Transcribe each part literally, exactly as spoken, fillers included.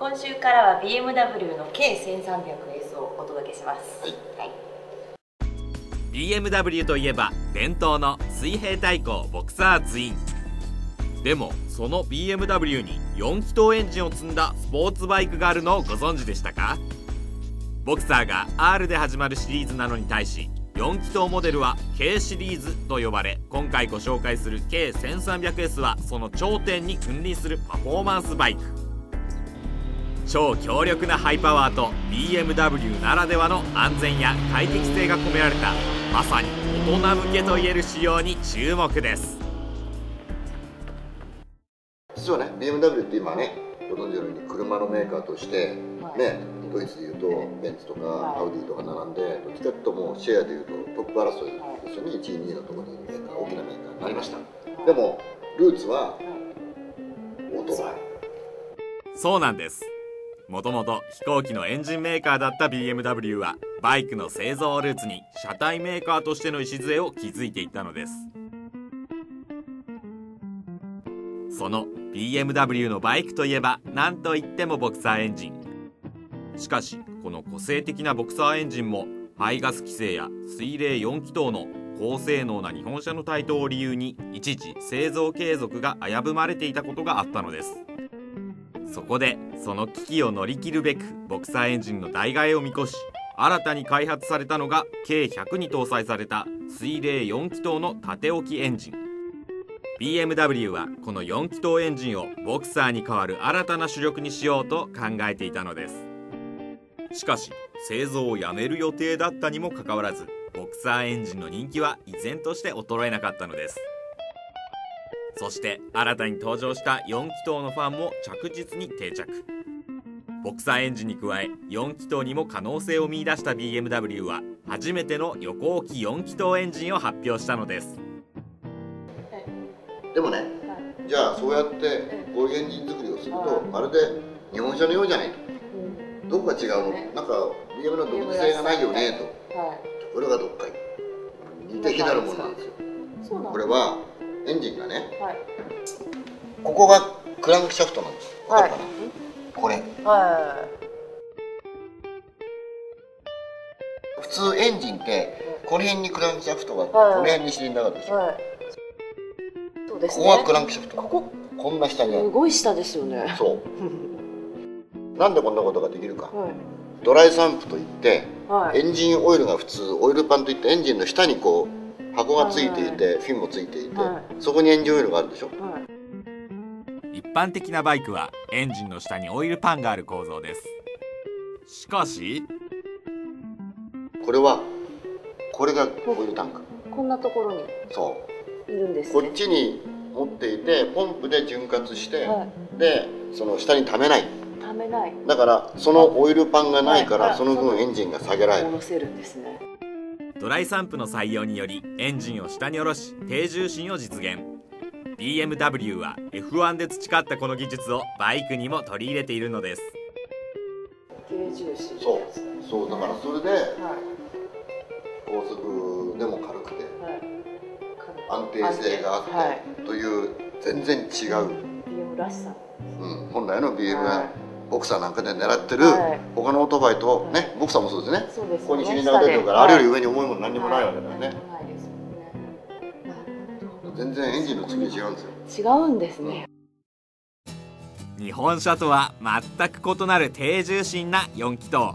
今週からは ビーエムダブリュー の ケーせんさんびゃくエス をお届けします、はいはい、ビーエムダブリュー といえば伝統の水平対向ボクサーツイン。でもその ビーエムダブリュー によんきとうエンジンを積んだスポーツバイクがあるのをご存知でしたか？ボクサーが アール で始まるシリーズなのに対しよんきとうモデルは K シリーズと呼ばれ、今回ご紹介する ケーせんさんびゃくエス はその頂点に君臨するパフォーマンスバイク。超強力なハイパワーと ビーエムダブリュー ならではの安全や快適性が込められた、まさに大人向けといえる仕様に注目です。実はね ビーエムダブリュー って今ねご存知のように車のメーカーとしてね、ドイツでいうとベンツとかアウディとか並んで、どっちかともシェアでいうとトップ争いですよね。いちいにいのところにメーカー、大きなメーカーになりました。でもルーツはオートバイ。そうなんです。もともと飛行機のエンジンメーカーだった ビーエムダブリュー はバイクの製造をルーツに車体メーカーとしての礎を築いていったのです。その ビーエムダブリュー のバイクといえばなんといってもボクサーエンジン。しかしこの個性的なボクサーエンジンも排ガス規制や水冷よんきとうの高性能な日本車の台頭を理由に一時製造継続が危ぶまれていたことがあったのです。そこでその危機を乗り切るべくボクサーエンジンの代替えを見越し、新たに開発されたのが ケーひゃく に搭載された水冷よんきとうの縦置きエンジン。 ビーエムダブリュー はこのよんきとうエンジンをボクサーに代わる新たな主力にしようと考えていたのです。しかし製造をやめる予定だったにもかかわらず、ボクサーエンジンの人気は依然として衰えなかったのです。そして新たに登場したよんきとうのファンも着実に定着。ボクサーエンジンに加えよんきとうにも可能性を見出した ビーエムダブリュー は初めての横置きよんきとうエンジンを発表したのです。でもね、じゃあそうやってこういうエンジン作りをするとまるで日本車のようじゃないと。どこが違うの、なんか ビーエム の独自性がないよねと、はい、これがどっかに似てきたるものなんですよ。そうなんです。これはエンジンがね、はい、ここがクランクシャフトなんです。分かるかな、これ、はい、普通エンジンってこの辺にクランクシャフトがあって、はい、この辺にシリンダーがあるでしょ、はい、そうですね、ここがクランクシャフト、ここ、こんな下にある、すごい下ですよね。そうなんでこんなことができるか、はい、ドライサンプといって、はい、エンジンオイルが普通オイルパンといってエンジンの下にこう箱がついていて、はいはい、フィンもついていて、はい、そこにエンジンオイルがあるでしょ、はい、一般的なバイクはエンジンの下にオイルパンがある構造です。しかしこれはこれがオイルタンク、こんなところにそういるんです、ね、こっちに持っていてポンプで潤滑して、はい、でその下に溜めない、ためない、だからそのオイルパンがないからその分エンジンが下げられる。ドライサンプの採用によりエンジンを下に下ろし低重心を実現。 ビーエムダブリュー は エフワン で培ったこの技術をバイクにも取り入れているのです。低重心、そうそう、だからそれで、はい、高速でも軽くて、はい、安定性があって、はい、という全然違う ビーエム らしさ、うん、本来の ビーエム はボクサーなんかで狙ってる他のオートバイとね、ボクサーもそうですね、ここにシリンダーが出てるからあれより上に重いもの何にもないわけだよね。全然エンジンの作り違うんですよ。違うんですね。日本車とは全く異なる低重心なよんきと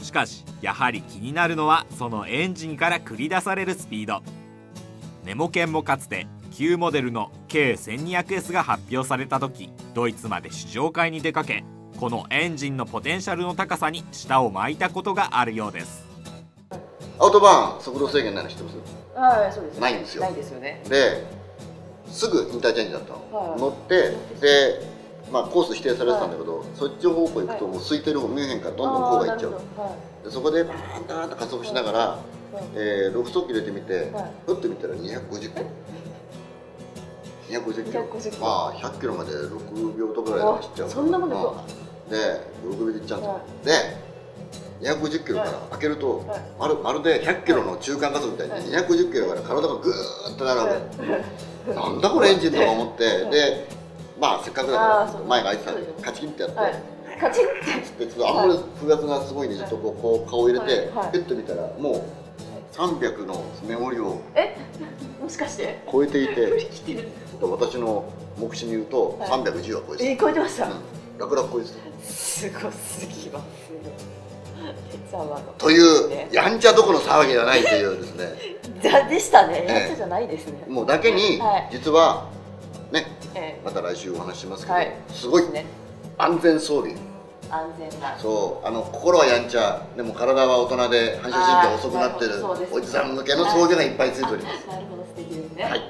う。しかしやはり気になるのはそのエンジンから繰り出されるスピード。ネモケンもかつて旧モデルの ケーせんにひゃくエス が発表された時、ドイツまで試乗会に出かけ、このエンジンのポテンシャルの高さに舌を巻いたことがあるようです。アウトバーン速度制限ないの知ってます？はい、そうです。ないんですよ。ないですよね。ですぐインターチェンジだったの、はい、乗ってで、まあ、コース指定されてたんだけど、はい、そっち方向行くともう空いてる方見えへんからどんどんこうが行っちゃう、はい、でそこでバーンバーンと加速しながら、はい、えー、ろくそうき入れてみて、はい、打ってみたらにひゃくごじゅっキロ、にひゃくごじゅっキロ、まあひゃっキロまでろくびょうとぐらいで走っちゃう、そんなもんでろくびょうでいっちゃうんですよ。でにひゃくごじゅっキロから開けるとまるまるでひゃっキロの中間加速みたいににひゃくごじゅっキロから体がグーッとなるわけ。なんだこれエンジンとか思って、でまあせっかくだから前が開いてたんでカチンってやって、カチンってちょっとあんまり風圧がすごいんでちょっとこう顔を入れてペッと見たらもうさんびゃくのメモリをもしかして超えていて、私の目視に言うとさんびゃくじゅうは超えてた。超えてました。楽々超えてた。すごすぎます。というやんちゃどこの騒ぎじゃないというですね。でしたね。やんちゃじゃないですね。もうだけに実はね、また来週お話しますけど、すごい安全装備。安全な。そう、あの心はやんちゃ、でも体は大人で反射神経遅くなってるおじさん向けの装備がいっぱいついております。なるほど、素敵ですね。はい。